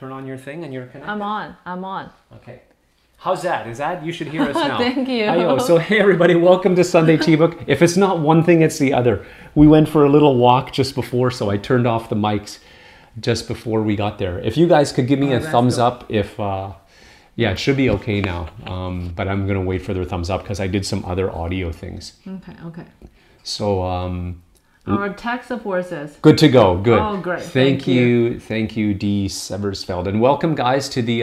turn on your thing and you're connected? I'm on. Okay. How's that? Is that? You should hear us now. Thank you. Ayo. So hey everybody, welcome to Sunday Tea Book. If it's not one thing, it's the other. We went for a little walk just before, so I turned off the mics just before we got there. If you guys could give me a thumbs up if... yeah, it should be okay now. But I'm going to wait for their thumbs up because I did some other audio things. Okay. So... our tech support says... Good to go, good. Oh, great. Thank you. Thank you, D. Seversfeld. And welcome, guys, to the...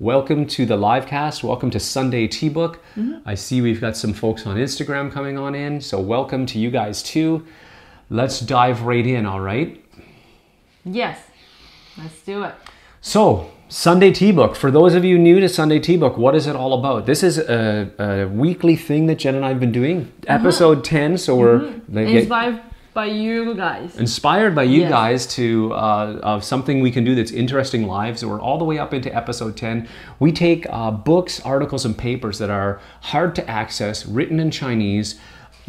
welcome to the live cast. Welcome to Sunday Tea Book. I see we've got some folks on Instagram coming on in. So welcome to you guys too. Let's dive right in, all right? Yes, let's do it. So Sunday Tea Book, for those of you new to Sunday Tea Book, what is it all about? This is a weekly thing that Jen and I have been doing. Episode 10, so we're... Inspired by you guys to of something we can do that's interesting lives. So we're all the way up into episode 10. We take books, articles, and papers that are hard to access, written in Chinese,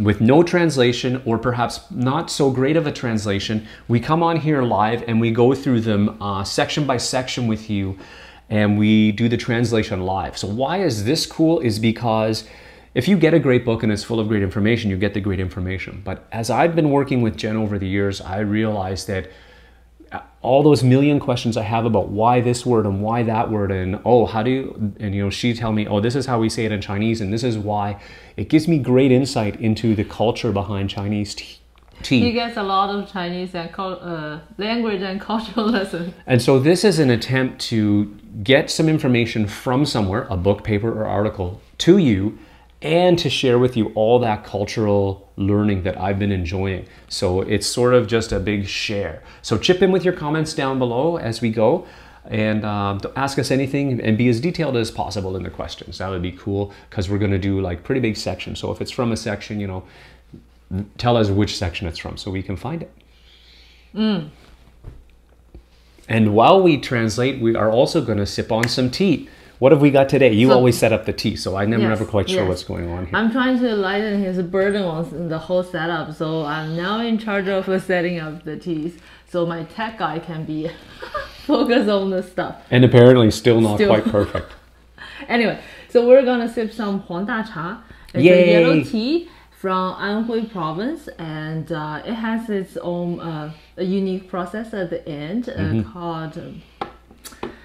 with no translation or perhaps not so great of a translation. We come on here live and we go through them section by section with you, and we do the translation live. So why is this cool is because if you get a great book and it's full of great information, you get the great information. But as I've been working with Jen over the years, I realized that all those million questions I have about why this word and why that word and she tell me, oh, this is how we say it in Chinese and this is why. It gives me great insight into the culture behind Chinese tea. He gets a lot of Chinese and language and cultural lessons. And so this is an attempt to get some information from somewhere, a book, paper, or article, to you, and to share with you all that cultural learning that I've been enjoying. So it's sort of just a big share. So chip in with your comments down below as we go and ask us anything and be as detailed as possible in the questions. That would be cool because we're going to do like pretty big sections. So if it's from a section, tell us which section it's from so we can find it. And while we translate, we are also going to sip on some tea. What have we got today? You always set up the tea, so I'm never quite sure what's going on here. I'm trying to lighten his burden on the whole setup, so I'm now in charge of setting up the teas, so my tech guy can be focused on the stuff. And apparently still not quite perfect. Anyway, so we're going to sip some Huang Da Cha. It's a yellow tea from Anhui province, and it has its own unique process at the end called...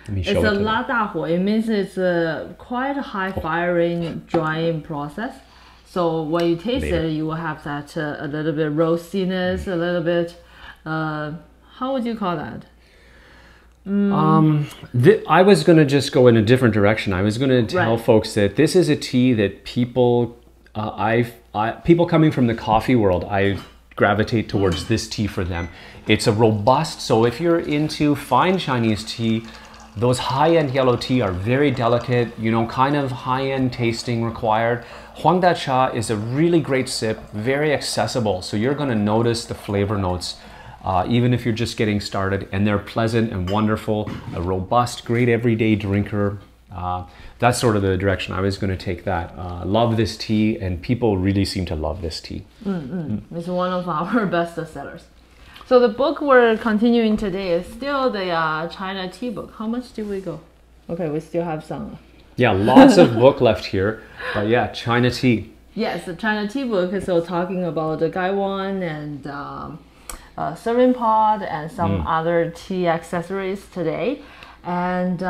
It's a la da huo. It means it's a quite high firing, drying process. So when you taste it, you will have that a little bit roastiness, a little bit. How would you call that? I was gonna just go in a different direction. I was gonna tell folks that this is a tea that people, people coming from the coffee world, I gravitate towards this tea for them. It's a robust. So if you're into fine Chinese tea. Those high-end yellow tea are very delicate, kind of high-end tasting required. Huang Da Cha is a really great sip, very accessible. So you're going to notice the flavor notes, even if you're just getting started. And they're pleasant and wonderful, a robust, great everyday drinker. That's sort of the direction I was going to take that. Love this tea, and people really seem to love this tea. It's one of our best sellers. So the book we're continuing today is still the China Tea book. How much do we go? Okay, we still have some. Yeah, lots of book left here. But yeah, China Tea. Yes, the China Tea book is all talking about the Gaiwan and serving pot and some other tea accessories today. And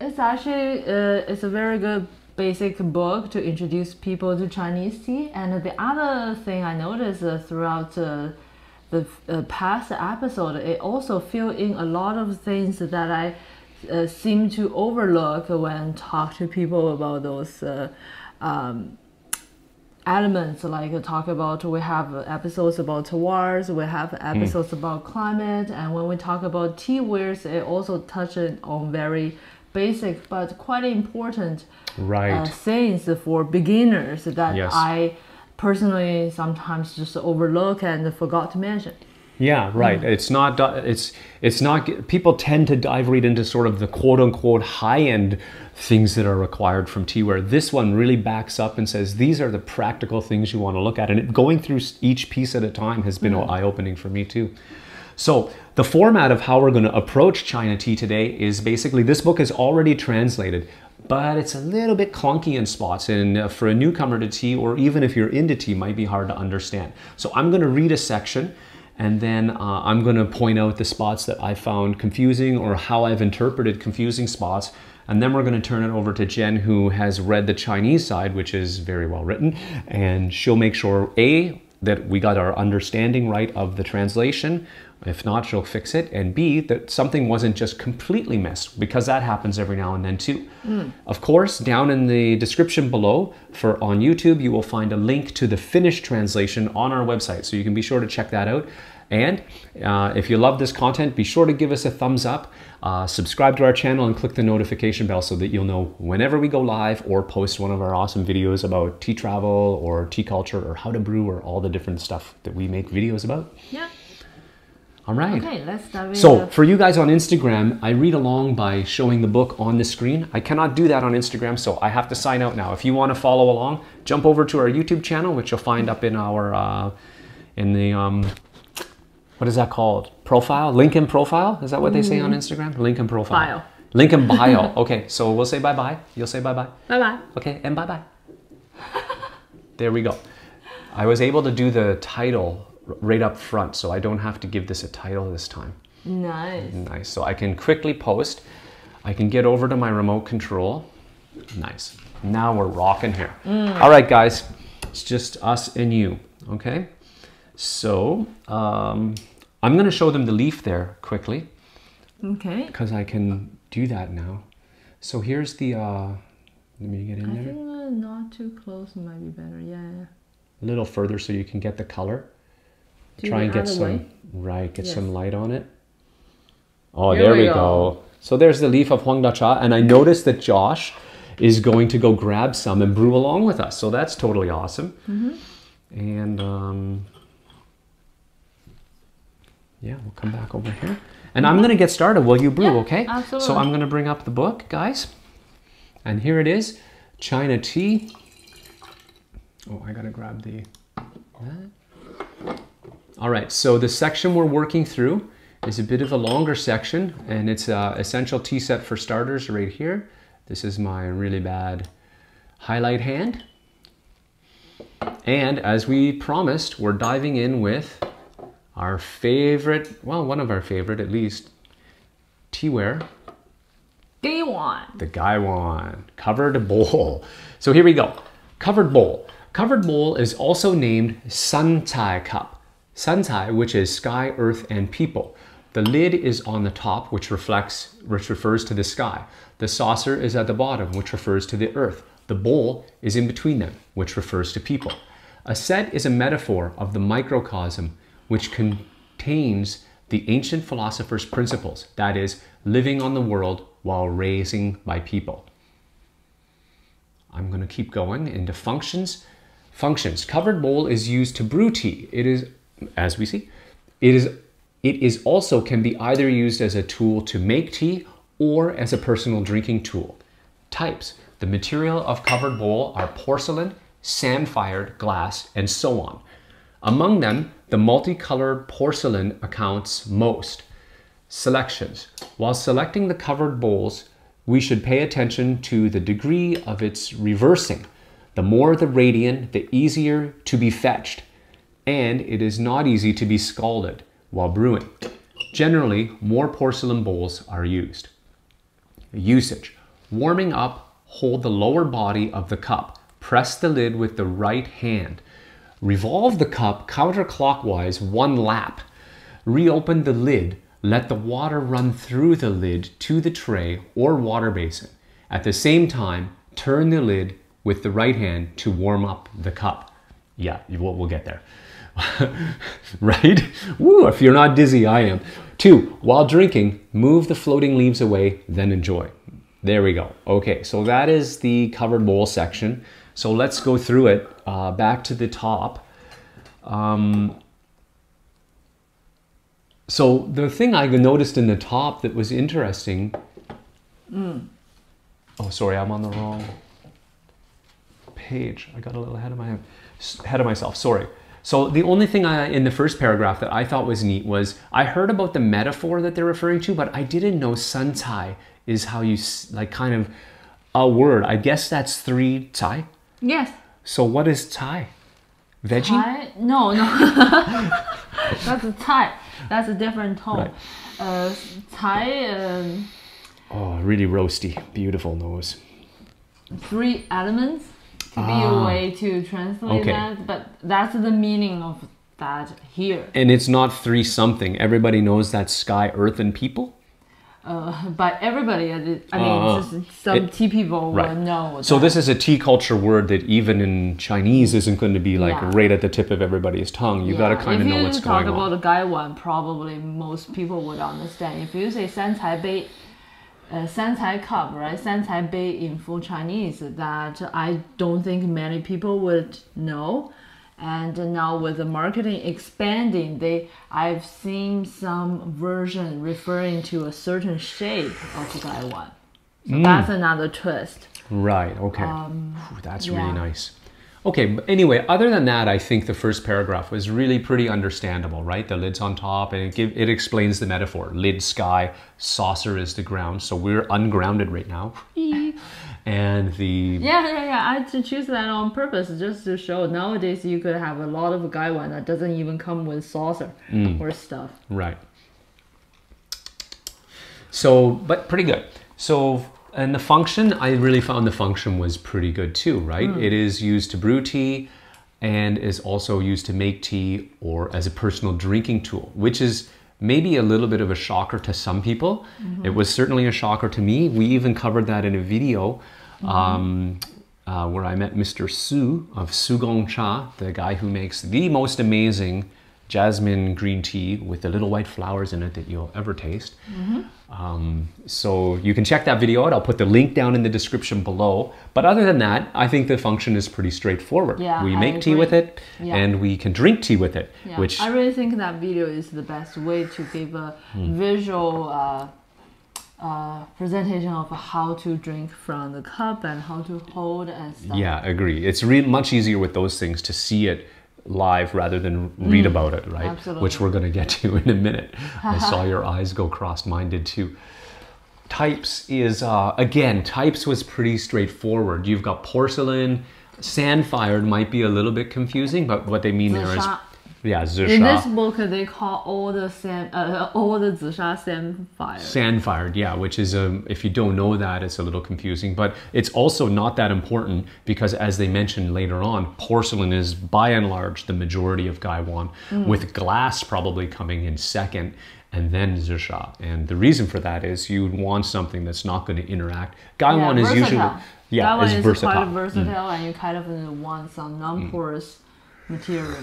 it's actually it's a very good basic book to introduce people to Chinese tea. And the other thing I noticed throughout the past episode, it also filled in a lot of things that I seem to overlook when talk to people about those elements, like talk about, we have episodes about terroirs, we have episodes about climate, and when we talk about tea wares, it also touches on very basic but quite important things for beginners that I personally sometimes just overlook and forgot to mention. Yeah, right. It's not people tend to dive right into sort of the quote-unquote high-end things that are required from teaware. This one really backs up and says these are the practical things you want to look at, and going through each piece at a time has been eye-opening for me too. So the format of how we're going to approach China Tea today is basically this book is already translated, but it's a little bit clunky in spots, and for a newcomer to tea, or even if you're into tea, might be hard to understand. So I'm going to read a section, and then I'm going to point out the spots that I found confusing or how I've interpreted confusing spots. And then we're going to turn it over to Jen, who has read the Chinese side, which is very well written. And she'll make sure, A, that we got our understanding right of the translation. If not, she'll fix it. And B, that something wasn't just completely missed, because that happens every now and then too. Mm. Of course, down in the description below on YouTube, you will find a link to the Finnish translation on our website. So you can be sure to check that out. And if you love this content, be sure to give us a thumbs up, subscribe to our channel, and click the notification bell so that you'll know whenever we go live or post one of our awesome videos about tea travel or tea culture or how to brew or all the different stuff that we make videos about. Yeah. All right. Okay, let's start. So for you guys on Instagram, I read along by showing the book on the screen. I cannot do that on Instagram, so I have to sign out now. If you want to follow along, jump over to our YouTube channel, which you'll find up in our, what is that called? Profile? LinkedIn profile? Is that what they say on Instagram? LinkedIn profile. Bio. LinkedIn bio. Okay, so we'll say bye-bye. You'll say bye-bye. Bye-bye. Okay, and bye-bye. There we go. I was able to do the title right up front, so I don't have to give this a title this time. Nice. Nice. So I can quickly post. I can get over to my remote control. Nice. Now we're rocking here. Mm. All right, guys. It's just us and you, okay? So, I'm going to show them the leaf there quickly. Okay. Because I can do that now. So here's the, let me get in there. I think not too close might be better, yeah. A little further so you can get the color. Try and get some, right, get some light on it. Oh, there we go. So there's the leaf of Huang Da Cha, and I noticed that Josh is going to go grab some and brew along with us. So that's totally awesome. Mm-hmm. And, yeah, we'll come back over here. And I'm going to get started while you brew, okay? Absolutely. So I'm going to bring up the book, guys. And here it is, China Tea. Oh, I got to grab the... All right, so the section we're working through is a bit of a longer section, and it's essential tea set for starters right here. This is my really bad highlight hand. And as we promised, we're diving in with... our favorite, well, one of our favorite at least, teaware. Gaiwan. The Gaiwan. Covered bowl. So here we go. Covered bowl. Covered bowl is also named Sancai cup. Sancai, which is sky, earth, and people. The lid is on the top, which refers to the sky. The saucer is at the bottom, which refers to the earth. The bowl is in between them, which refers to people. A set is a metaphor of the microcosm, which contains the ancient philosopher's principles, that is, living on the world while raising my people. I'm going to keep going into functions. Functions. Covered bowl is used to brew tea. It is, as we see, it is also can be either used as a tool to make tea or as a personal drinking tool. Types. The material of covered bowl are porcelain, sand-fired glass, and so on. Among them, the multicolored porcelain accounts most. Selections. While selecting the covered bowls, we should pay attention to the degree of its reversing. The more the radiant, the easier to be fetched, and it is not easy to be scalded while brewing. Generally, more porcelain bowls are used. Usage. Warming up, hold the lower body of the cup. Press the lid with the right hand. Revolve the cup counterclockwise 1 lap. Reopen the lid. Let the water run through the lid to the tray or water basin. At the same time, turn the lid with the right hand to warm up the cup. Yeah, we'll get there. Right? Woo, if you're not dizzy, I am. 2, while drinking, move the floating leaves away, then enjoy. There we go. Okay, so that is the covered bowl section. So let's go through it, back to the top. So the thing I noticed in the top that was interesting... Mm. Oh, sorry, I'm on the wrong page. I got a little ahead of myself, sorry. So the only thing in the first paragraph that I thought was neat was I heard about the metaphor that they're referring to, but I didn't know Sancai is how you like kind of a word. I guess that's three Thai. Yes. So what is Thai? Veggie? Thai? No, no. That's a Thai. That's a different tone. Right. Thai. Oh, really roasty. Beautiful nose. Three elements. Could be a way to translate that, but that's the meaning of that here. And it's not three something. Everybody knows that sky, earth, and people. By everybody, I mean, just some tea people will know. So this is a tea culture word that even in Chinese isn't going to be like right at the tip of everybody's tongue. You've got to kind of know what's going on. If you talk about the Gaiwan, probably most people would understand. If you say Sancai bei, Sancai cup, right? Sancai bei in full Chinese, that I don't think many people would know. And now with the marketing expanding, I've seen some version referring to a certain shape of Gaiwan. So that's another twist. Right, okay. That's really nice. Okay, but anyway, other than that, I think the first paragraph was really pretty understandable, right? The lid's on top, and it explains the metaphor. Lid, sky, saucer is the ground. So we're ungrounded right now. And the I choose that on purpose just to show nowadays you could have a lot of Gaiwan that doesn't even come with saucer or stuff. Right. So, but pretty good. So, and the function, I really found the function was pretty good too, right? It is used to brew tea and is also used to make tea or as a personal drinking tool, which is maybe a little bit of a shocker to some people. It was certainly a shocker to me. We even covered that in a video where I met Mr. Su of Su Gong Cha, the guy who makes the most amazing jasmine green tea with the little white flowers in it that you'll ever taste. So you can check that video out. I'll put the link down in the description below. But other than that, I think the function is pretty straightforward. Yeah, we make tea with it and we can drink tea with it. Yeah. Which I really think that video is the best way to give a visual presentation of how to drink from the cup and how to hold and stuff. Yeah, agree. It's really much easier with those things to see it live rather than read about it, right? Absolutely. Which we're going to get to in a minute. I saw your eyes go cross-minded too. Types is, again, types was pretty straightforward. You've got porcelain, sand-fired might be a little bit confusing, but what they mean there is... Yeah, zisha. In this book, they call all the zisha sand-fired. Sand-fired, yeah, which is, if you don't know that, it's a little confusing. But it's also not that important because, as they mentioned later on, porcelain is, by and large, the majority of Gaiwan, with glass probably coming in second, and then zisha. And the reason for that is you want something that's not going to interact. Gaiwan is usually... Yeah, Gaiwan is versatile. Quite versatile, and you kind of want some non-porous material.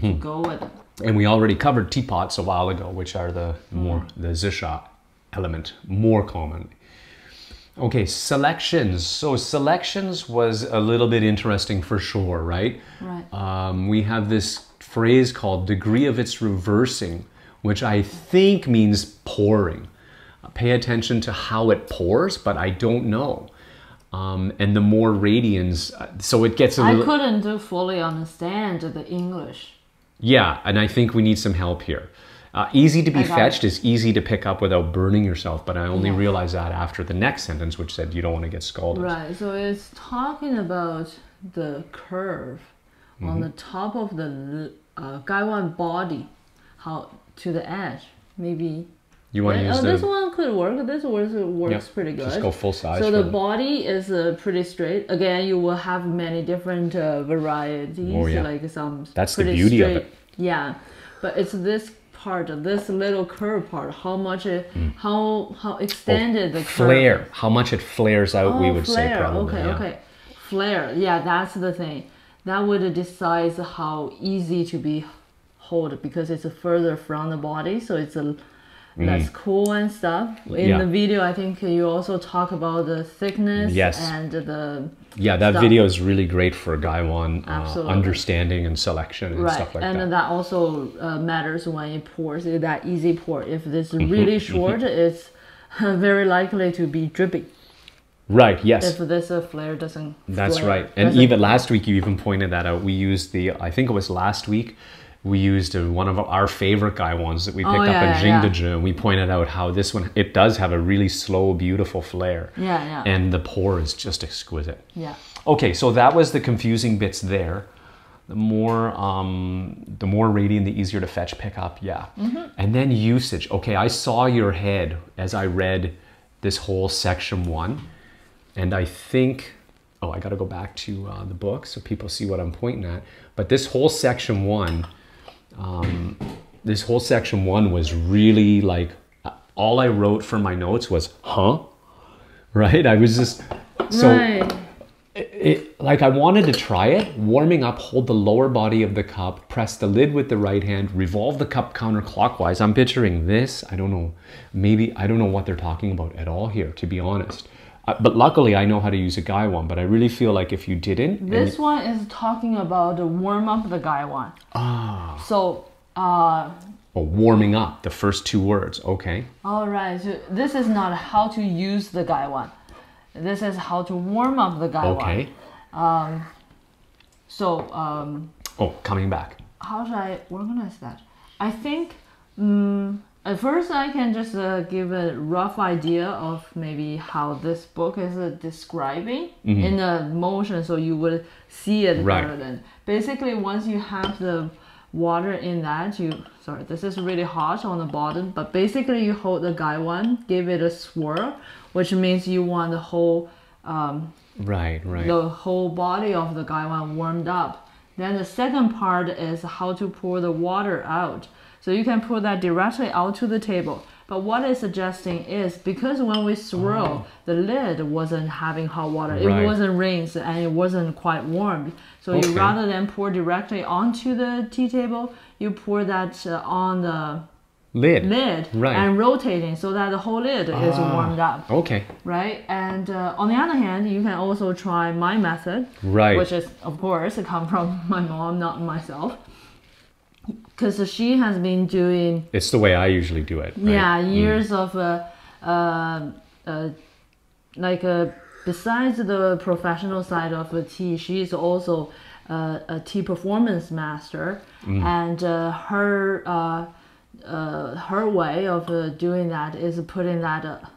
To go with it. And we already covered teapots a while ago, which are the the zisha element more common. Okay, selections. So selections was a little bit interesting for sure, right? Right. We have this phrase called degree of its reversing, which I think means pouring. Pay attention to how it pours, but I don't know. And the more radians, so it gets a little... I couldn't fully understand the English. Yeah, and I think we need some help here. Easy to be fetched is easy to pick up without burning yourself, but I only realized that after the next sentence, which said you don't want to get scalded. Right, so it's talking about the curve on the top of the Gaiwan body, how to the edge, maybe... You want to use this one could work. This works pretty good. Just go full size. So the body is pretty straight. Again, you will have many different varieties. Oh, yeah. Like some. That's the beauty of it. Yeah, but it's this part, this little curve part. How much? It, how extended the curve? Flare. How much it flares out? We would say probably. Okay, okay. Flare. Yeah, that's the thing. That would decide how easy to be held because it's further from the body, so it's a. That's cool and stuff. In the video, I think you also talk about the thickness and the that stuff. Video is really great for Gaiwan understanding and selection and stuff like that. And that also matters when it pours, that easy pour. If it's really short, it's very likely to be drippy. Right, yes. If this flare doesn't That's right. And even last week, you even pointed that out. We used the, I think it was last week, we used one of our favorite Gaiwans that we picked up in Jingdezhen. Yeah. We pointed out how this one, it does have a really slow, beautiful flare. Yeah, yeah. And the pour is just exquisite. Yeah. Okay, so that was the confusing bits there. The more radiant, the easier to fetch, pick up, yeah. Mm-hmm. And then usage. Okay, I saw your head as I read this whole section one. And I think, oh, I got to go back to the book so people see what I'm pointing at. But this whole section one, was really like, all I wrote for my notes was, huh? Right? I was just, so like I wanted to try it. Warming up, hold the lower body of the cup, press the lid with the right hand, revolve the cup counterclockwise. I'm picturing this. I don't know. Maybe, I don't know what they're talking about at all here, to be honest. But luckily, I know how to use a Gaiwan, but I really feel like if you didn't... This one is talking about warm up the Gaiwan. Ah. So... well, warming up, the first two words, okay. All right, so this is not how to use the Gaiwan. This is how to warm up the Gaiwan. Okay. Oh, coming back. How should I organize that? I think... at first, I can just give a rough idea of maybe how this book is describing in the motion, so you would see it better than. Basically, once you have the water in that, sorry, this is really hot on the bottom, but basically you hold the Gaiwan, give it a swirl, which means you want the whole the whole body of the Gaiwan warmed up. Then the second part is how to pour the water out. So you can pour that directly out to the table. But what it's suggesting is, because when we swirl, the lid wasn't having hot water. It wasn't rinsed and it wasn't quite warmed. So you, rather than pour directly onto the tea table, you pour that on the lid and rotating so that the whole lid is warmed up. Okay. Right? And on the other hand, you can also try my method, which is, of course, come from my mom, not myself. Because she has been doing... It's the way I usually do it, right? Yeah, years of... besides the professional side of the tea, she's also a tea performance master. And her way of doing that is putting that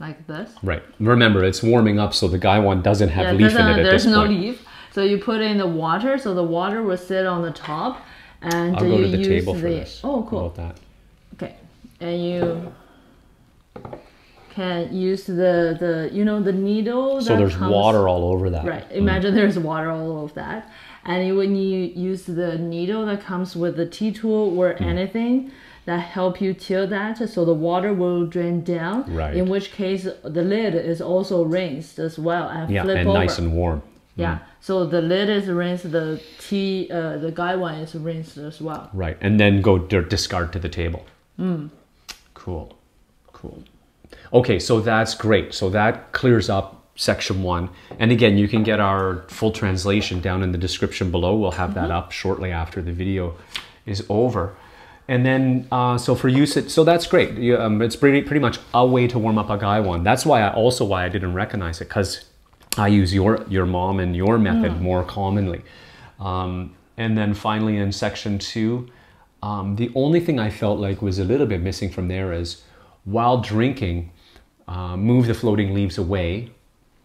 like this. Right. Remember, it's warming up, so the Gaiwan doesn't have leaf in it at this point. There's no leaf. So you put in the water, so the water will sit on the top. And I'll go to the table for this. Oh, cool. That. Okay. And you can use the needle. So there's water all over that. Right. Imagine there's water all over that. And when you use the needle that comes with the tea tool or anything that help you till that, so the water will drain down. Right. In which case, the lid is also rinsed as well and flip over. Nice and warm. Yeah, so the lid is rinsed, the tea, the Gaiwan is rinsed as well. Right, and then go discard to the table. Cool, cool. Okay, so that's great. So that clears up section one. And again, you can get our full translation down in the description below. We'll have that up shortly after the video is over. And then, so for usage, so that's great. You, it's pretty much a way to warm up a Gaiwan. That's why I didn't recognize it, because I use your mom and your method more commonly. And then finally in section two, the only thing I felt like was a little bit missing from there is, while drinking, move the floating leaves away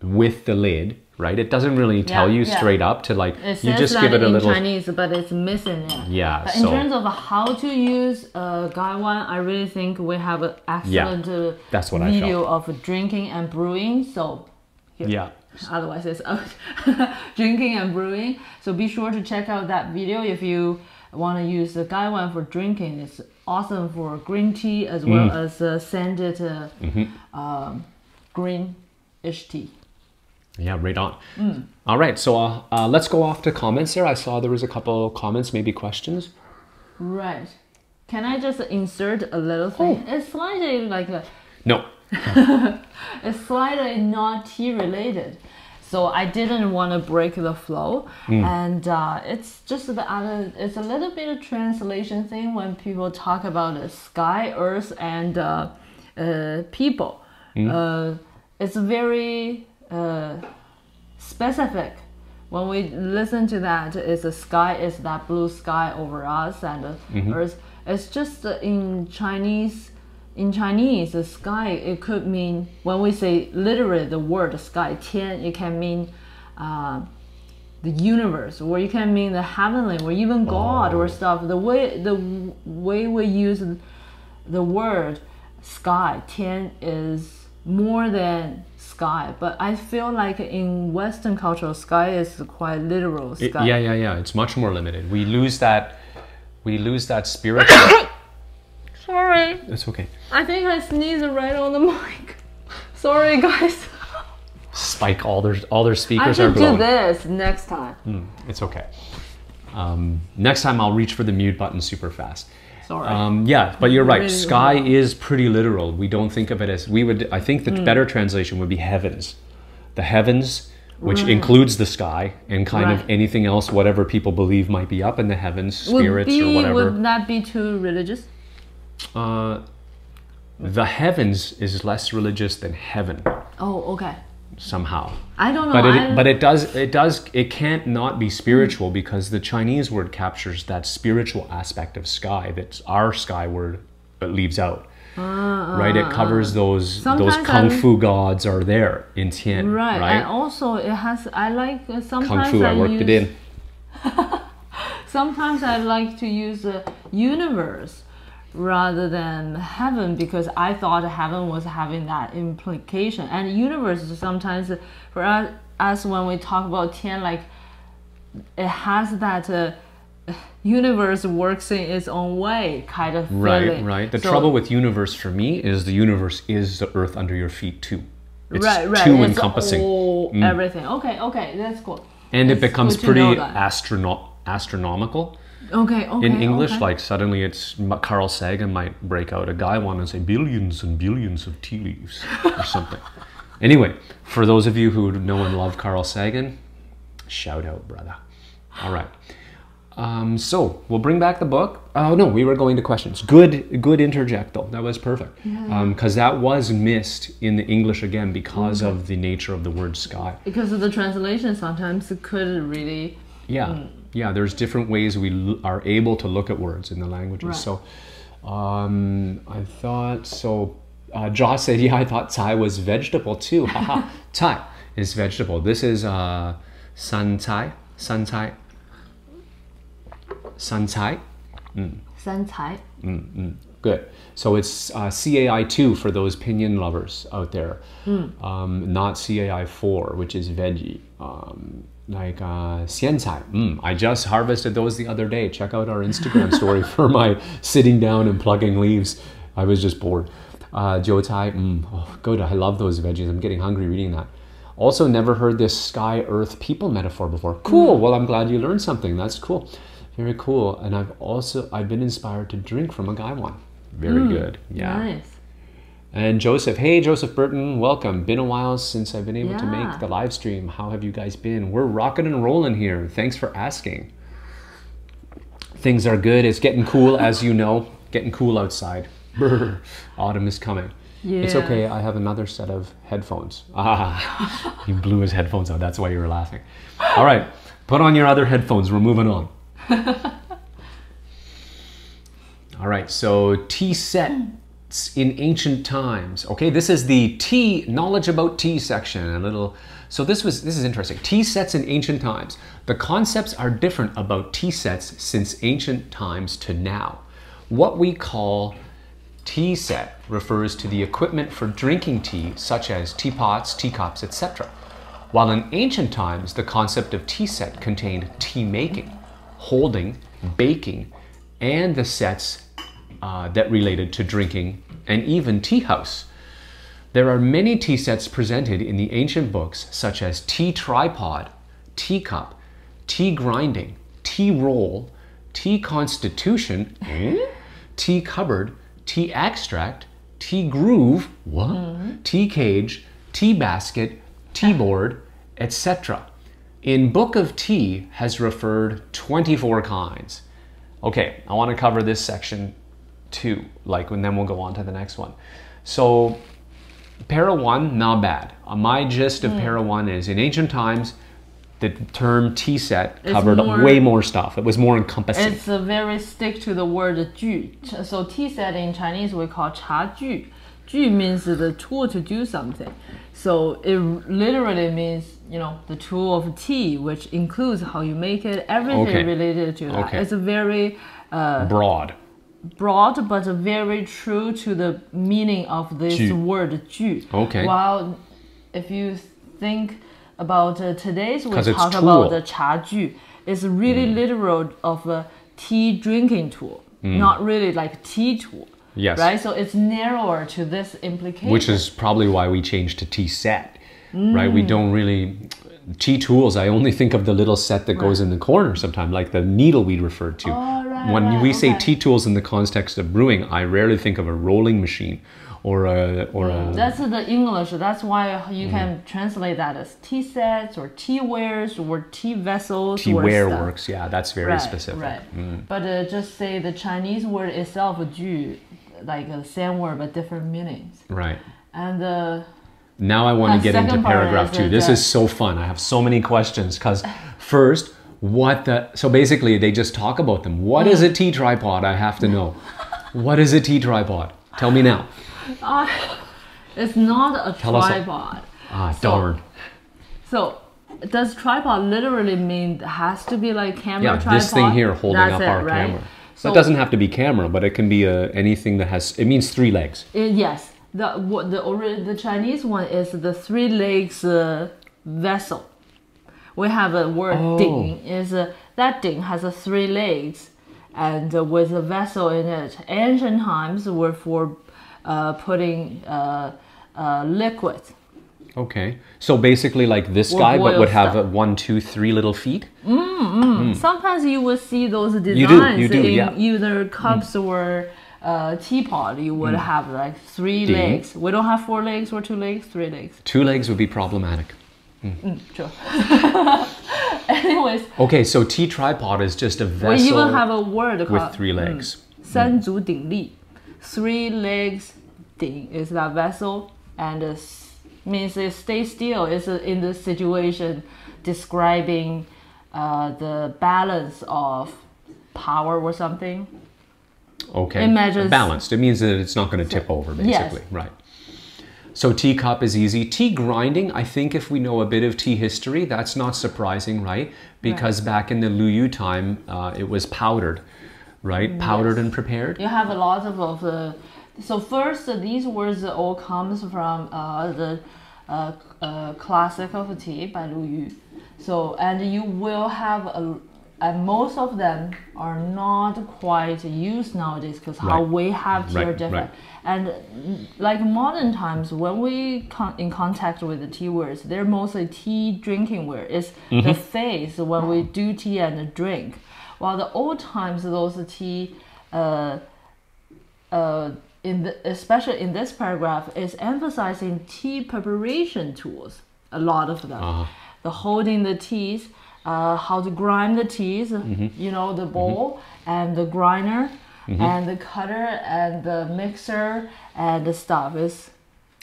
with the lid, right? It doesn't really tell you straight up to like, you just give it a little... It says that in Chinese, but it's missing it. Yeah, but in terms of how to use Gaiwan, I really think we have an excellent video of drinking and brewing, so... Here. Yeah. Otherwise it's out. Drinking and brewing. So be sure to check out that video if you want to use the Gaiwan for drinking. It's awesome for green tea as well as scented greenish tea. Yeah, right on. All right, so let's go off to comments here. I saw there was a couple comments, maybe questions. Right. Can I just insert a little thing? Oh. It's slightly like a... No. It's slightly not tea related, so I didn't want to break the flow, and it's just the other. It's a little bit of translation thing when people talk about sky, earth, and people. It's very specific. When we listen to that, it's the sky, it's that blue sky over us and Earth. It's just in Chinese, the sky, it could mean, when we say literally the word sky, tian, it can mean the universe, or you can mean the heavenly, or even God or stuff. The way we use the word sky, tian, is more than sky, but I feel like in Western culture, sky is quite literal. Sky. Yeah. It's much more limited. We lose that spiritual. Sorry. It's okay. I think I sneezed right on the mic. Sorry, guys. Spike, all their speakers are blown. I should do this next time. It's okay. Next time I'll reach for the mute button super fast. Sorry. Yeah, but you're right. Really sky is pretty literal. We don't think of it as we would. I think the better translation would be heavens, the heavens, which includes the sky and kind of anything else, whatever people believe might be up in the heavens, spirits or whatever. Would that be too religious? The heavens is less religious than heaven. Oh, okay. Somehow. I don't know. But it can't not be spiritual because the Chinese word captures that spiritual aspect of sky that's our sky word but leaves out. Right? It covers those kung fu gods are there in Tian. Right. And also it has sometimes kung fu, I worked it in. Sometimes I like to use the universe rather than heaven, because I thought heaven was having that implication. And universe is sometimes, for us when we talk about Tian, like it has that universe works in its own way kind of feeling. Right. The trouble with universe for me is the universe is the earth under your feet too. It's too encompassing. Everything. Okay, that's cool. And it becomes pretty astronomical. Okay. In English, like suddenly it's Carl Sagan might break out a Gaiwan and say billions and billions of tea leaves or something. Anyway, for those of you who know and love Carl Sagan, shout out, brother. All right. So we'll bring back the book. Oh no, we were going to questions. Good interject though. That was perfect. Because that was missed in the English again because of the nature of the word sky. Because of the translation, sometimes it could really. Yeah, there's different ways we are able to look at words in the languages. So, I thought so. Josh said, "Yeah, I thought Thai was vegetable too." Haha, Thai is vegetable. This is Sancai. Sancai. Sancai. Good. So it's CAI2 for those pinyin lovers out there. Not CAI4, which is veggie. Like xiancai. I just harvested those the other day. Check out our Instagram story for my sitting down and plucking leaves. I was just bored. Jiucai. Oh, good. I love those veggies. I'm getting hungry reading that. Also, never heard this sky, earth, people metaphor before. Cool. Well, I'm glad you learned something. That's cool. Very cool. And I've been inspired to drink from a Gaiwan. Very good. Yeah. Nice. And Joseph, hey Joseph Burton, welcome. Been a while since I've been able to make the live stream. How have you guys been? We're rocking and rolling here. Thanks for asking. Things are good. It's getting cool, as you know. Getting cool outside. Brr. Autumn is coming. Yeah. It's okay. I have another set of headphones. Ah, he blew his headphones out. That's why you were laughing. All right, put on your other headphones. We're moving on. All right, so tea set. In ancient times. Okay, this is the tea, knowledge about tea section. This is interesting. Tea sets in ancient times. The concepts are different about tea sets since ancient times to now. What we call tea set refers to the equipment for drinking tea, such as teapots, teacups, etc. While in ancient times, the concept of tea set contained tea making, holding, baking, and the sets that related to drinking and even tea house. There are many tea sets presented in the ancient books, such as tea tripod, teacup, tea grinding, tea roll, tea constitution, tea cupboard, tea extract, tea groove, tea cage, tea basket, tea board, etc. In Book of Tea has referred 24 kinds. Okay, I want to cover this section too, and then we'll go on to the next one. So Parawan, not bad. My gist of Parawan is, in ancient times, the term tea set covered way more stuff. It was more encompassing. It's a very stick to the word ju. So tea set in Chinese we call cha ju. Ju means the tool to do something. So it literally means, you know, the tool of tea, which includes how you make it, everything related to that. It's a very broad, but very true to the meaning of this word ju. While if you think about today's, we talk about the cha ju. It's really literal of a tea drinking tool, not really like tea tool. Yes. Right? So it's narrower to this implication. Which is probably why we changed to tea set, right? We don't really, tea tools, I only think of the little set that goes in the corner sometimes, like the needle we referred to. When we say tea tools in the context of brewing, I rarely think of a rolling machine or a... That's the English, that's why you can translate that as tea sets or tea wares or tea vessels. Tea ware works, yeah, that's very specific. Right. But just say the Chinese word itself, ju, like the same word but different meanings. Right. And now I want to get into paragraph 2. This is so fun. I have so many questions because first, so basically they just talk about them. What is a tea tripod? I have to know. What is a tea tripod? Tell me now. It's not a tripod. Ah, darn. So does tripod literally mean has to be like camera tripod? Yeah, this thing here holding up our camera. So it doesn't have to be camera, but it can be anything that has, it means 3 legs. Yes. The Chinese one is the 3 legs vessel. We have a word ding. That ding has 3 legs and with a vessel in it. Ancient times were for putting liquid. Okay, so basically like this guy, but would have 1, 2, 3 little feet. Sometimes you will see those designs in either cups or teapot. You would have like 3 legs. We don't have 4 legs or 2 legs, 3 legs. 2 legs would be problematic. Sure. Anyways. Okay, so tea tripod is just a vessel. We even have a word called, with 3 legs. 三足鼎立. 3 legs ding is that vessel and means it stays still. It's in this situation describing the balance of power or something. Okay, it measures balanced. It means that it's not going to tip over, basically. Yes. Right. So teacup is easy. Tea grinding, I think if we know a bit of tea history, that's not surprising, right? Because back in the Lu Yu time, it was powdered, right? Powdered and prepared. You have a lot of the... So first, these words all comes from the classic of tea by Lu Yu. So, and you will have, and most of them are not quite used nowadays because how we have tea are different. And like modern times, when we in contact with the tea words, they're mostly tea drinking words. It's the phase when we do tea and drink. While the old times, those tea... especially in this paragraph, is emphasizing tea preparation tools. A lot of them, the holding the teas, how to grind the teas. You know, the bowl and the grinder and the cutter and the mixer and the stuff is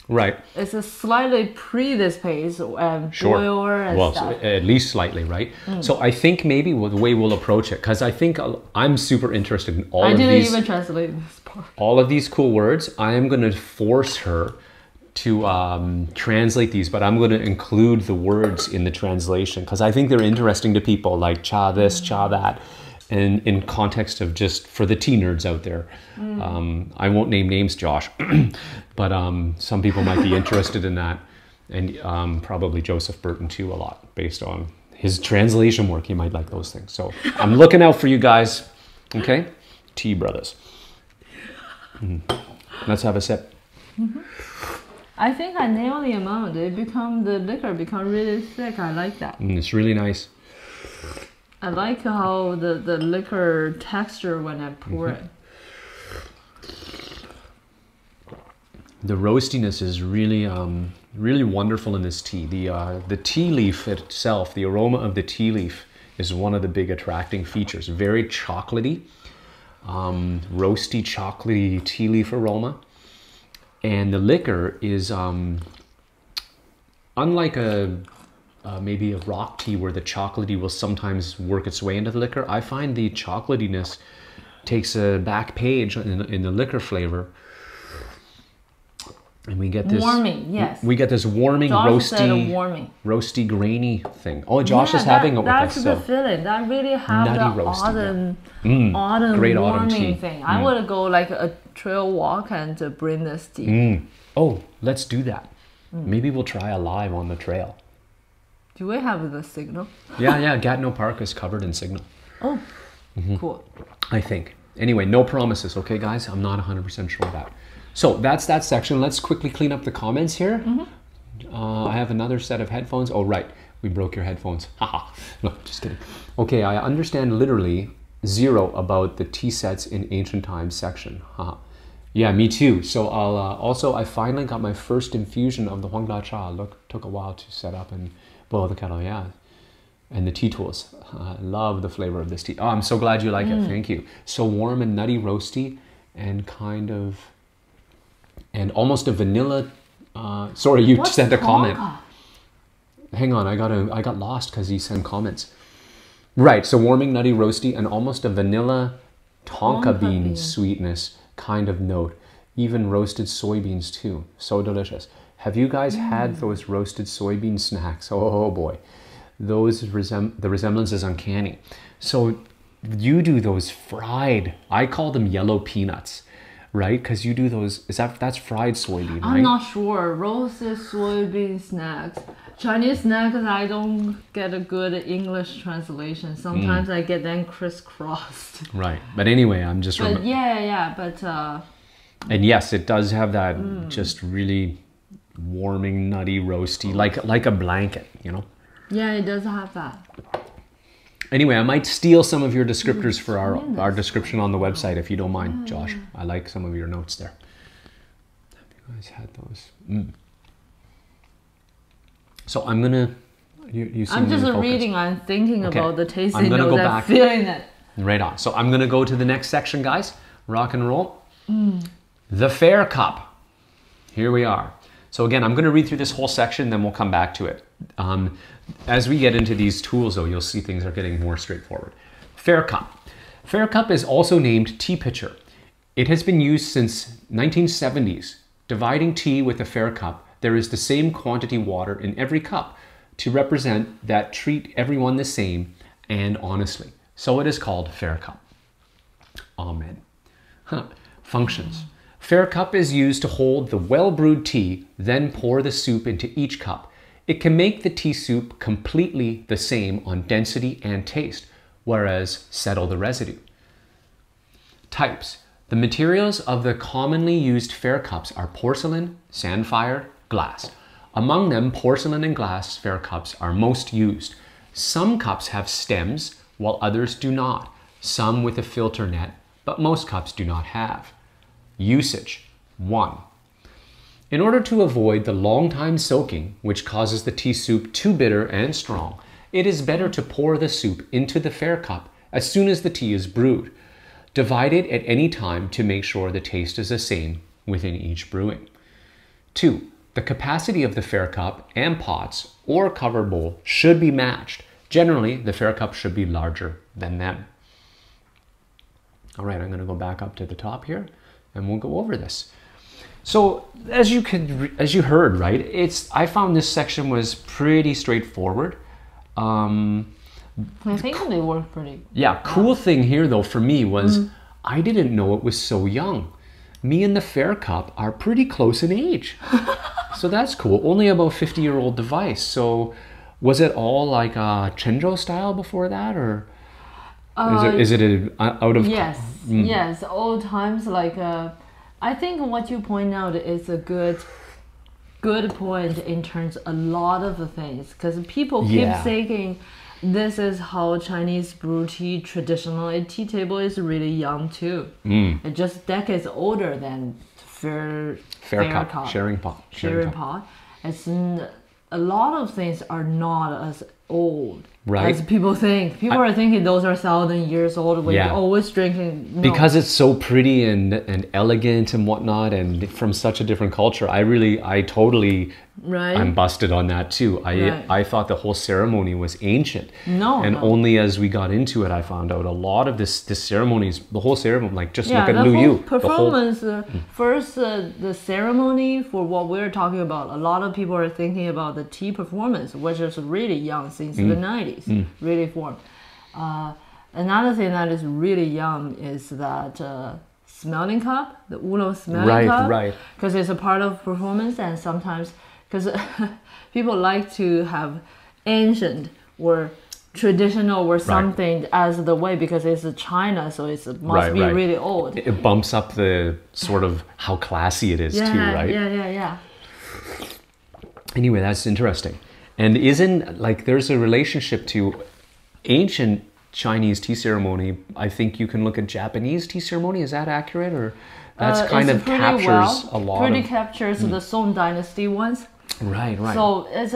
right. It's a slightly this page and boiler and stuff. At least slightly, right? So I think maybe the way we'll approach it, because I think I'm super interested in all of these. I didn't even translate this part. All of these cool words, I am going to force her to translate these, but I'm going to include the words in the translation because I think they're interesting to people, like cha this, cha that. And in context of just for the tea nerds out there, I won't name names, Josh, but some people might be interested in that, and probably Joseph Burton too a lot based on his translation work. He might like those things. So I'm looking out for you guys, okay? Tea brothers. Let's have a sip. I think I nailed the amount. The liquor become really thick. I like that. It's really nice. I like how the liquor texture when I pour it. The roastiness is really, really wonderful in this tea. The tea leaf itself, the aroma of the tea leaf is one of the big attracting features. Very chocolatey, roasty, chocolatey tea leaf aroma. And the liquor is unlike maybe a rock tea where the chocolatey will sometimes work its way into the liquor. I find the chocolatiness takes a back page in the liquor flavor. And we get this warming, yes. We get this warming, roasty, grainy thing. Oh, Josh is having it with us. That's the feeling. That really has the autumn, great autumn tea thing. I would go like a trail walk and bring this tea. Oh, let's do that. Maybe we'll try a live on the trail. Do we have the signal? Yeah. Gatineau Park is covered in signal. Oh, cool. I think. Anyway, no promises, okay, guys? I'm not 100% sure about. So that's that section. Let's quickly clean up the comments here. I have another set of headphones. Oh, right. We broke your headphones. Haha. No, just kidding. Okay, I understand literally zero about the tea sets in ancient times section. Haha. Yeah, me too. So I'll also, I finally got my first infusion of the Huang Da Cha. Look, took a while to set up and boil the kettle. Yeah. And the tea tools. I love the flavor of this tea. Oh, I'm so glad you like it. Thank you. So warm and nutty, roasty, and kind of... And almost a vanilla. Sorry, you sent a comment. Hang on, I got lost because you sent comments. Right, so warming, nutty, roasty, and almost a vanilla tonka bean sweetness kind of note. Even roasted soybeans too. So delicious. Have you guys had those roasted soybean snacks? Oh boy, those the resemblance is uncanny. So you do those fried. I call them yellow peanuts. Right, because you do those. Is that's fried soybean? I'm not sure. Roasted soybean snacks, Chinese snacks. I don't get a good English translation. Sometimes I get them crisscrossed. Right, but anyway, I'm just. But yeah. But. And yes, it does have that just really warming, nutty, roasty, like a blanket, you know. Yeah, it does have that. Anyway, I might steal some of your descriptors for our description on the website, if you don't mind, Josh. I like some of your notes there. Have you guys had those? So I'm going to... I'm just reading, I'm thinking about the taste. I'm going to go back. Feeling it. Right on. So I'm going to go to the next section, guys. Rock and roll. The Fair Cup. Here we are. So again, I'm going to read through this whole section, then we'll come back to it. As we get into these tools, though, you'll see things are getting more straightforward. Fair cup. Fair cup is also named tea pitcher. It has been used since 1970s. Dividing tea with a fair cup, there is the same quantity water in every cup to represent that treat everyone the same and honestly. So it is called fair cup. Amen. Functions. Fair cup is used to hold the well-brewed tea, then pour the soup into each cup. It can make the tea soup completely the same on density and taste, whereas settle the residue. Types. The materials of the commonly used fair cups are porcelain, samphire, glass. Among them, porcelain and glass fair cups are most used. Some cups have stems, while others do not. Some with a filter net, but most cups do not have. Usage. 1. In order to avoid the long time soaking, which causes the tea soup too bitter and strong, it is better to pour the soup into the fair cup as soon as the tea is brewed. Divide it at any time to make sure the taste is the same within each brewing. 2. The capacity of the fair cup and pots or cover bowl should be matched. Generally, the fair cup should be larger than them. All right, I'm going to go back up to the top here. And we'll go over this. So as you heard, right? I found this section was pretty straightforward. I think they were pretty. Yeah. Cool thing here though for me was I didn't know it was so young. Me and the fair cup are pretty close in age, so that's cool. Only about 50-year-old device. So was it all like a Chenzhou style before that, or? Yes, old times like I think what you point out is a good point in terms of a lot of the things, because people keep thinking this is how Chinese brew tea traditionally. Tea table is really young too. It's just decades older than fair cup. Sharing pot. It's a lot of things are not as old. right? As people think. People are thinking those are 1,000 years old when you're always drinking milk. Because it's so pretty and elegant and whatnot, and from such a different culture. I totally I'm busted on that too. I thought the whole ceremony was ancient. No. Only as we got into it, I found out a lot of this ceremonies, the whole ceremony, like just look at Lu Yu. Performance, the ceremony for what we're talking about, a lot of people are thinking about the tea performance, which is really young since the 90s, really formed. Another thing that is really young is that smelling cup, the Uno smelling cup. Right, right. Because it's a part of performance, and sometimes because people like to have ancient or traditional or something as the way, because it's China, so it must be really old. It bumps up the sort of how classy it is too, right? Yeah. Anyway, that's interesting. And isn't, like, there's a relationship to ancient Chinese tea ceremony. I think you can look at Japanese tea ceremony. Is that accurate? Or that's kind of captures a lot of... Pretty captures the Song Dynasty ones. Right. So it's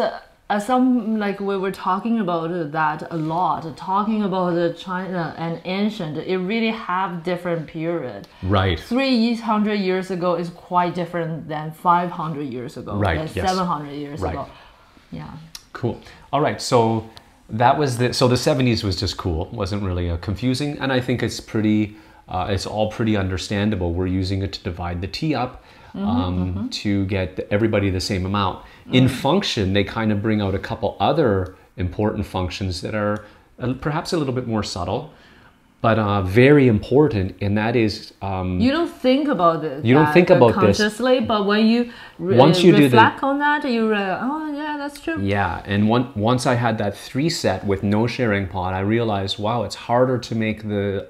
we were talking about that a lot, talking about China and ancient, it really have different period. Right. 300 years ago is quite different than 500 years ago. Right, than 700 years ago. Yeah. Cool. All right, so that was the 70s was just cool. Wasn't really confusing, and I think it's pretty, it's all pretty understandable. We're using it to divide the tea up. To get everybody the same amount. In function, they kind of bring out a couple other important functions that are perhaps a little bit more subtle, but very important, and that is... you don't think about this. You don't think about consciously, this. Consciously, but when you, reflect on that, you oh yeah, that's true. Yeah, and once I had that 3 set with no sharing pot, I realized, wow, it's harder to make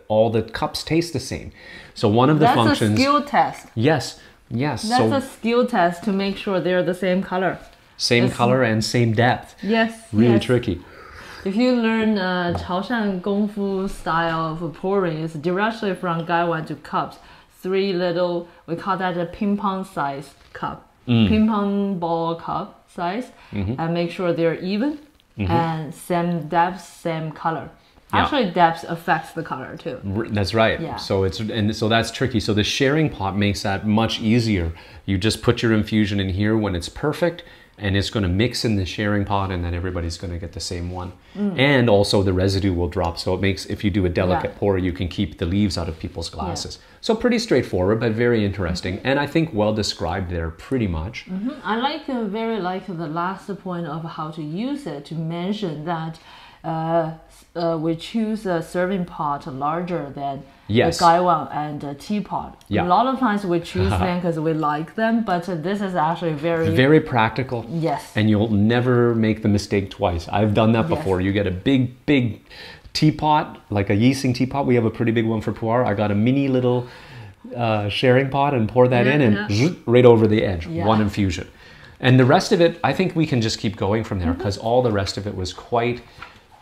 all the cups taste the same. So one of the functions... That's a skill test. Yes. That's a skill test to make sure they're the same color. Same color and same depth. Yes. Really tricky. If you learn Chaoshan Kung Fu style for pouring, it's directly from Gaiwan to cups. 3 little, we call that a ping pong size cup. Ping pong ball cup size. And make sure they're even. And same depth, same color. Yeah. Actually, depth affects the color too. That's right. Yeah. So that's tricky. So the sharing pot makes that much easier. You just put your infusion in here when it's perfect, and it's going to mix in the sharing pot, and then everybody's going to get the same one. And also the residue will drop. So it makes, if you do a delicate pour, you can keep the leaves out of people's glasses. So pretty straightforward, but very interesting, and I think well described there, pretty much. I like the last point of how to use it to mention that. We choose a serving pot larger than the Gaiwan and the teapot. A lot of times we choose them because we like them, but this is actually very practical. Yes. And you'll never make the mistake twice. I've done that before. You get a big teapot, like a Yixing teapot. We have a pretty big one for Pu'er. I got a mini little sharing pot and pour that in, and right over the edge, one infusion. And the rest of it, I think we can just keep going from there, because all the rest of it was quite,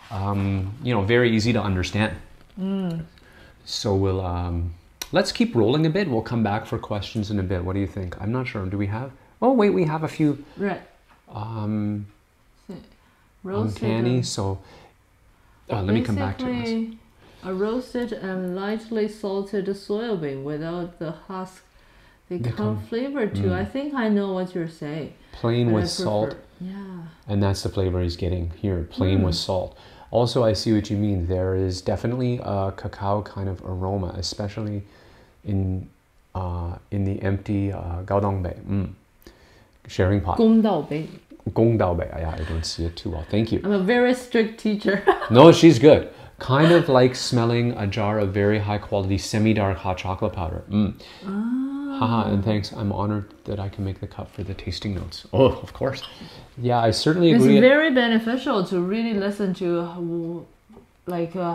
very easy to understand. So we'll, let's keep rolling a bit. We'll come back for questions in a bit. What do you think? I'm not sure. Do we have? Oh, wait, we have a few. Right. Uncanny. So let me come back to this. A roasted and lightly salted soybean without the husk. They come flavored too. I think I know what you're saying. Plain with salt. Yeah. And that's the flavor he's getting here. Plain with salt. Also, I see what you mean. There is definitely a cacao kind of aroma, especially in the empty gong dao bei sharing pot. Gong dao bei. Gong dao bei. I don't see it too well. Thank you. I'm a very strict teacher. No, she's good. Kind of like smelling a jar of very high quality semi-dark hot chocolate powder. Haha, and thanks. I'm honored that I can make the cup for the tasting notes. Oh, of course. Yeah, I certainly agree. It's very beneficial to really listen to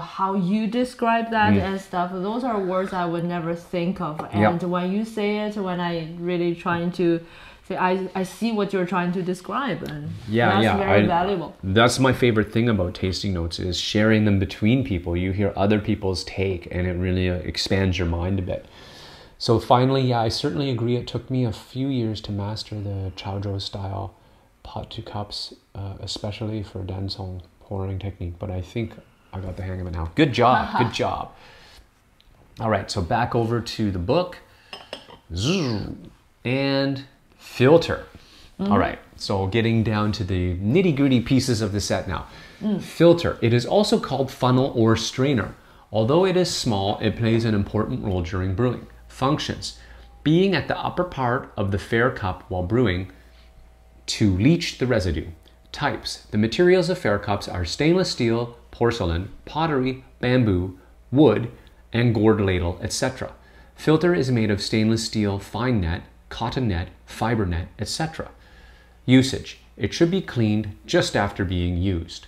how you describe that and stuff. Those are words I would never think of. And when you say it, when I really trying to say, I see what you're trying to describe. And that's very valuable. That's my favorite thing about tasting notes, is sharing them between people. You hear other people's take, and it really expands your mind a bit. So finally, I certainly agree. It took me a few years to master the Chaozhou style pot to cups, especially for Dan Song. pouring technique, but I think I got the hang of it now. Good job, good job. All right, so back over to the book. And filter. All right, so getting down to the nitty-gritty pieces of the set now. Filter, it is also called funnel or strainer. Although it is small, it plays an important role during brewing. Functions, being at the upper part of the fair cup while brewing to leach the residue. Types, the materials of fair cups are stainless steel, porcelain, pottery, bamboo, wood, and gourd ladle, etc. Filter is made of stainless steel, fine net, cotton net, fiber net, etc. Usage, it should be cleaned just after being used.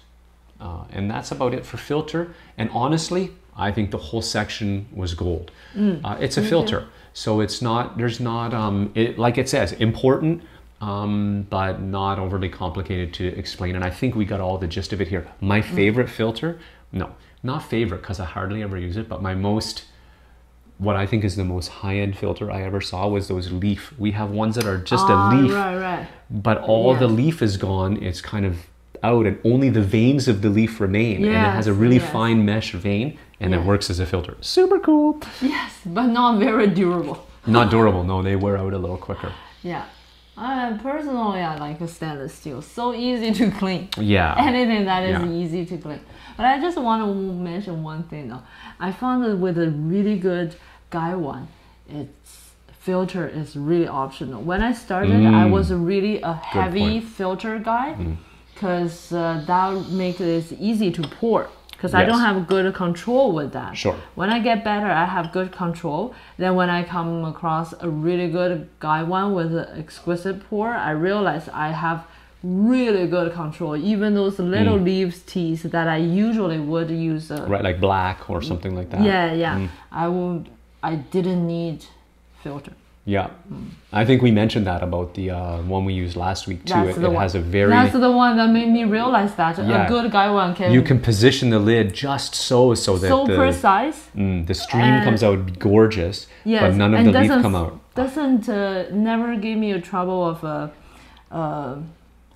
And that's about it for filter. And honestly, I think the whole section was gold. It's a filter, so it's not, there's not, like it says, important, but not overly complicated to explain. And I think we got all the gist of it here. My favorite filter, no, not favorite because I hardly ever use it, but my most, what I think is the most high-end filter I ever saw was those leaf. We have ones that are just a leaf, but all the leaf is gone. It's kind of out and only the veins of the leaf remain, and it has a really fine mesh vein, and it works as a filter. Super cool. Yes, but not very durable. Not durable, no, they wear out a little quicker. Yeah. Personally, I like stainless steel. So easy to clean. Yeah. Anything that is easy to clean. But I just want to mention one thing though. I found that with a really good Gaiwan, its filter is really optional. When I started, I was really a heavy filter guy because that makes it easy to pour. Because I don't have good control with that. Sure. When I get better, I have good control. Then when I come across a really good Gaiwan with an exquisite pour, I realize I have really good control. Even those little leaves teas that I usually would use. Right, like black or something like that. Yeah, yeah. I didn't need filter. Yeah, I think we mentioned that about the one we used last week too. It has a very... That's the one that made me realize that a good Gaiwan can... You can position the lid just so that so the... So precise. The stream comes out gorgeous, but none of the leaf come out. Doesn't never give me a trouble of a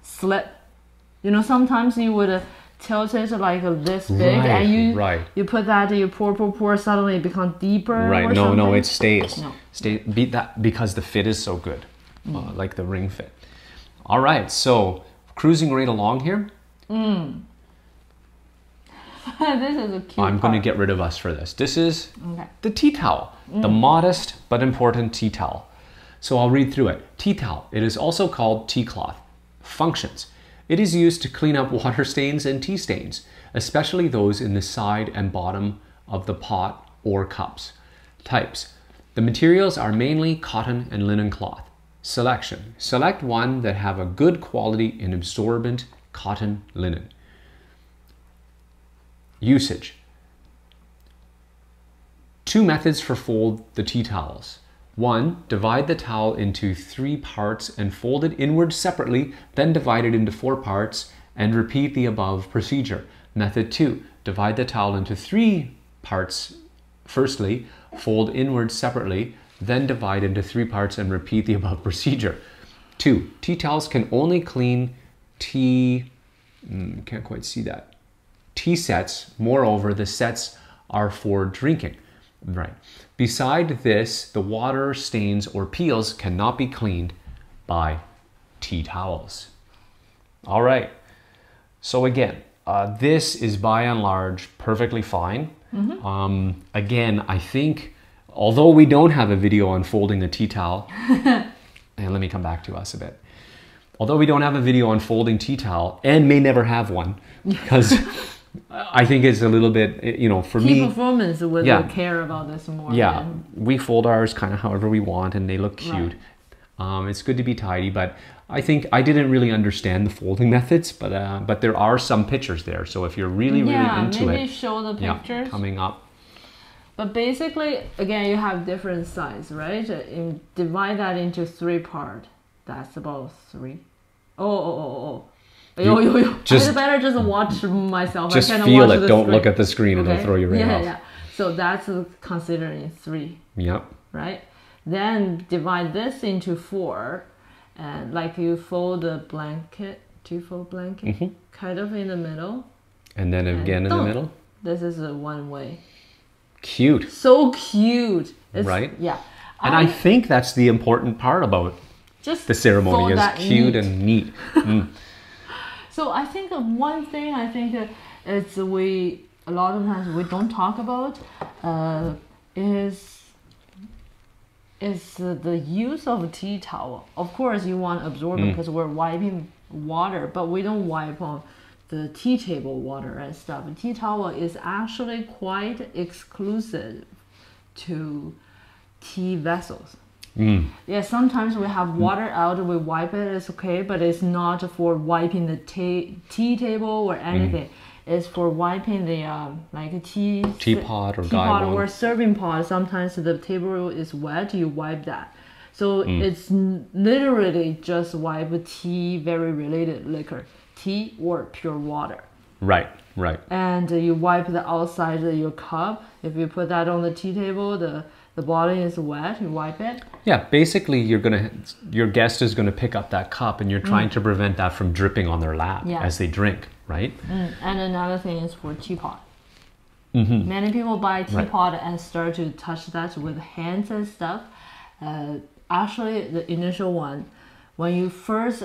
slip. You know, sometimes you would... tilt it like this big, and you put that, you pour, suddenly it becomes deeper. Right, no, it stays. No. Because the fit is so good, like the ring fit. All right, so cruising right along here. This is a cute I'm going to get rid of us for this. This is the tea towel, the modest but important tea towel. So I'll read through it. Tea towel, it is also called tea cloth. Functions. It is used to clean up water stains and tea stains, especially those in the side and bottom of the pot or cups. Types. The materials are mainly cotton and linen cloth. Selection. Select one that have a good quality in absorbent cotton linen. Usage. Two methods for fold the tea towels. One, divide the towel into 3 parts and fold it inward separately, then divide it into 4 parts and repeat the above procedure. Method 2, divide the towel into 3 parts firstly, fold inward separately, then divide into 3 parts and repeat the above procedure. 2, tea towels can only clean tea sets. Moreover, the sets are for drinking. Right. Beside this, the water stains or peels cannot be cleaned by tea towels. All right. So again, this is by and large perfectly fine. Again, I think, although we don't have a video on folding a tea towel, and let me come back to us a bit. Although we don't have a video on folding tea towel, and may never have one, because... I think it's a little bit, you know, for me... Tea performance would care about this more. Yeah, we fold ours kind of however we want and they look cute. It's good to be tidy, but I think I didn't really understand the folding methods, but there are some pictures there. So if you're really, really into it... Yeah, maybe show the pictures. Yeah, coming up. But basically, again, you have different size, right? Divide that into 3 parts. That's about 3. It's better just watch myself. Just feel it. Don't look at the screen and it'll throw you right off. Yeah. So that's considering 3. Yep. Right? Then divide this into 4. And like you fold a blanket, two-fold blanket, kind of in the middle. And then again in the middle? This is a one way. Cute. So cute. It's, right? Yeah. And I think that's the important part about just the ceremony is cute and neat. Mm. So I think one thing I think is a lot of times we don't talk about is the use of a tea towel. Of course you want to absorb it because we're wiping water, but we don't wipe on the tea table water and stuff. The tea towel is actually quite exclusive to tea vessels. Mm. Yeah, sometimes we have water out, we wipe it, it's okay, but it's not for wiping the tea table or anything. Mm. It's for wiping the like a teapot or serving pot. Sometimes the table is wet, you wipe that. So it's literally just wipe tea, very related liquor, tea or pure water. Right, right. And you wipe the outside of your cup. If you put that on the tea table, the bottom is wet, you wipe it. Yeah, basically your guest is gonna pick up that cup and you're trying to prevent that from dripping on their lap as they drink, right? Mm. And another thing is for teapot. Mm-hmm. Many people buy teapot and start to touch that with hands and stuff. Actually, the initial one, when you first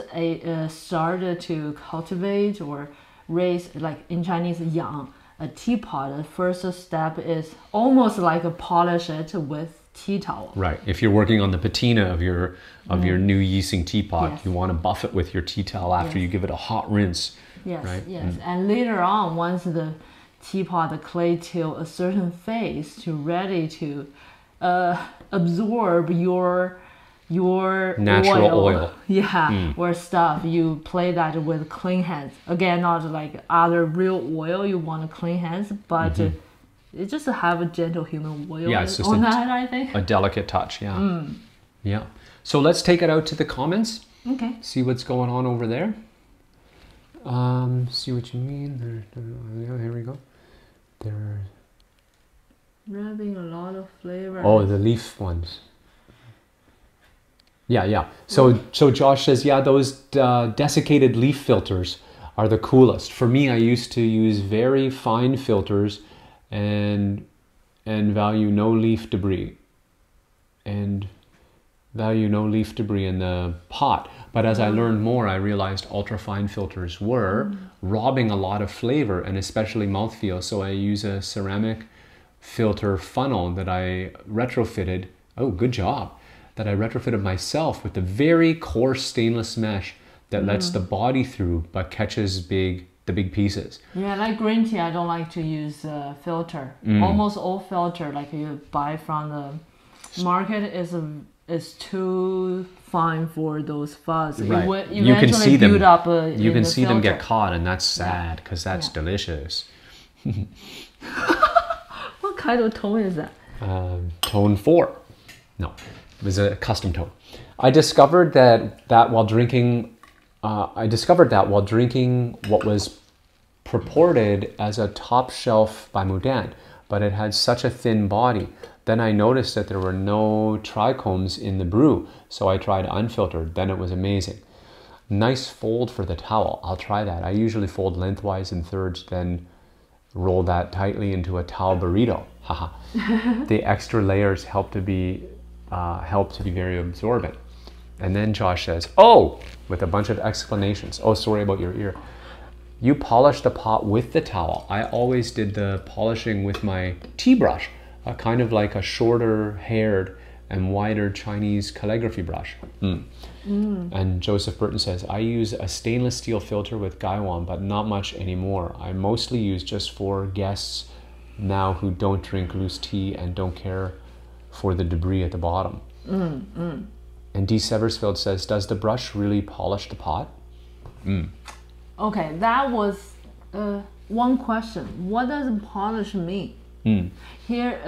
started to cultivate or raise, like in Chinese, yang, a teapot, the first step is almost like a polish it with tea towel. Right. If you're working on the patina of your new Yixing teapot, you want to buff it with your tea towel after you give it a hot rinse. Yes, right? And later on, once the teapot, the clay till a certain phase to ready to absorb your natural oil. Yeah, or stuff. You play that with clean hands. Again, not like other real oil. You want to clean hands, but it just have a gentle human oil on that, I think. A delicate touch, yeah. Mm. Yeah. So let's take it out to the comments. Okay. See what's going on over there. See what you mean. Here we go. There. Rubbing a lot of flavor. Oh, the leaf ones. Yeah, yeah. So Josh says, yeah, those desiccated leaf filters are the coolest. For me, I used to use very fine filters and value no leaf debris in the pot. But as I learned more, I realized ultra-fine filters were robbing a lot of flavor and especially mouthfeel. So I use a ceramic filter funnel that I retrofitted. Oh, good job. That I retrofitted myself with a very coarse stainless mesh that lets the body through but catches the big pieces. Yeah, like green tea, I don't like to use filter. Almost all filter like you buy from the market is too fine for those fuzz. Right. You can see them. You can see them get caught, and that's sad because that's delicious. What kind of tone is that? Tone 4. No. It was a custom tone. I discovered that while drinking what was purported as a top shelf by Mudan, but it had such a thin body. Then I noticed that there were no trichomes in the brew, so I tried unfiltered. Then it was amazing. Nice fold for the towel. I'll try that. I usually fold lengthwise in thirds, then roll that tightly into a towel burrito. Haha. The extra layers help to be very absorbent. And then Josh says, oh, with a bunch of explanations. Oh, sorry about your ear. You polish the pot with the towel. I always did the polishing with my tea brush, kind of like a shorter haired and wider Chinese calligraphy brush. And Joseph Burton says, I use a stainless steel filter with Gaiwan, but not much anymore. I mostly use just for guests now who don't drink loose tea and don't care for the debris at the bottom. And D. Seversfield says, does the brush really polish the pot? Okay, that was one question. What does polish mean? Here,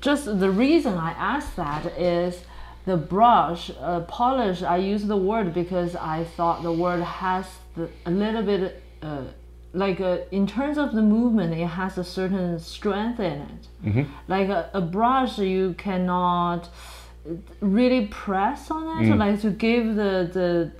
just the reason I asked that is the brush, polish, I use the word because I thought the word has a little bit, in terms of the movement, it has a certain strength in it. Like a brush, you cannot really press on it, like to give the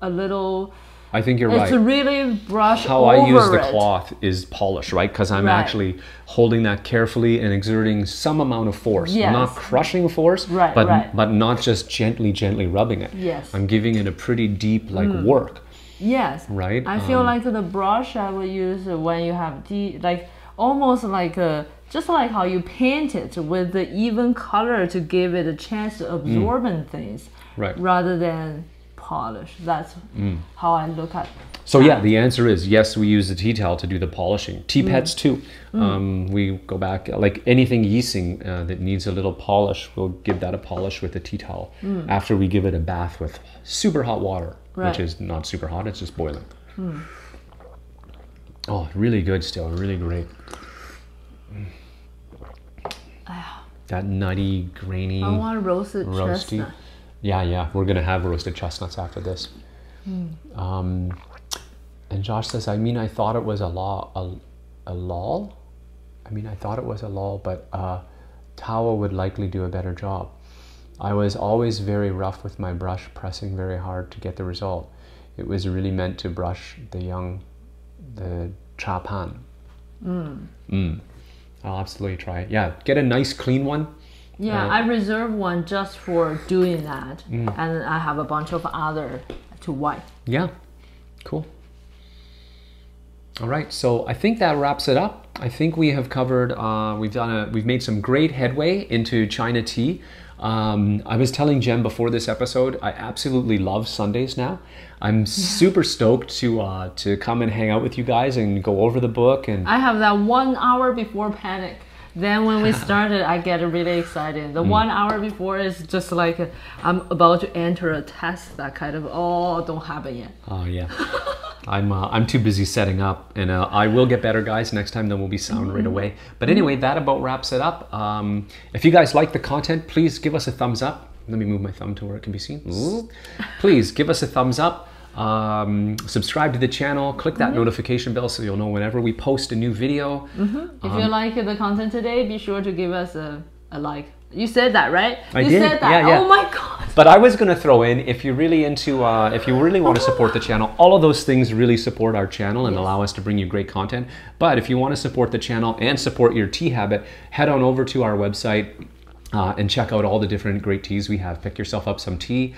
a little I think you're right. It's really brushed over. How I use the cloth is polish, right? Because I'm actually holding that carefully and exerting some amount of force. Yes. Not crushing force, but not just gently rubbing it. Yes. I'm giving it a pretty deep work. Yes. Right? I feel like the brush I will use when you have deep, like almost like a, just like how you paint it with the even color to give it a chance to absorb things, rather than polish. That's how I look at it. So yeah, the answer is yes, we use the tea towel to do the polishing. Tea pads too. We go back, like anything Yixing that needs a little polish, we'll give that a polish with a tea towel after we give it a bath with super hot water, which is not super hot, it's just boiling. Oh, really good still, really great. That nutty, grainy, I want roasted chestnut. Yeah, we're gonna have roasted chestnuts after this. And Josh says, I thought it was a lol. I thought it was a lol, but Tawa would likely do a better job. I was always very rough with my brush, pressing very hard to get the result. It was really meant to brush the cha pan. I'll absolutely try it. Yeah, get a nice clean one. Yeah, I reserve one just for doing that. And I have a bunch of other to wipe. Yeah, cool. All right, so I think that wraps it up. I think we have covered, we've made some great headway into China tea. I was telling Jen before this episode, I absolutely love Sundays now. I'm super stoked to come and hang out with you guys and go over the book. And I have that 1 hour before panic. Then when we started, I get really excited. The 1 hour before is just like I'm about to enter a test. That kind of don't happen yet. Oh yeah, I'm too busy setting up, and I will get better, guys. Next time, then we'll be sound right away. But anyway, that about wraps it up. If you guys like the content, please give us a thumbs up. Let me move my thumb to where it can be seen. Ooh. Please give us a thumbs up. Subscribe to the channel, click that notification bell so you'll know whenever we post a new video. If you like the content today, be sure to give us a like. You said that, right? I did. Yeah. Oh my god. But I was gonna throw in, if you really want to support the channel, all of those things really support our channel and allow us to bring you great content. But if you want to support the channel and support your tea habit, head on over to our website and check out all the different great teas we have. Pick yourself up some tea.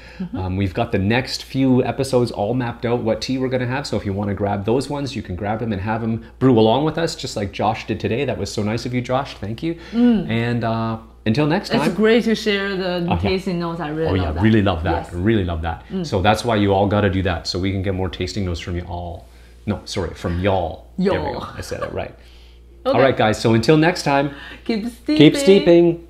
We've got the next few episodes all mapped out what tea we're going to have. So if you want to grab those ones, you can grab them and have them brew along with us, just like Josh did today. That was so nice of you, Josh. Thank you. And until next time. It's great to share the tasting notes. I really love that. Really love that. Yes. Really love that. So that's why you all got to do that. So we can get more tasting notes from you all. No, sorry, from y'all. There we go. I said it right. Okay. All right, guys. So until next time. Keep steeping.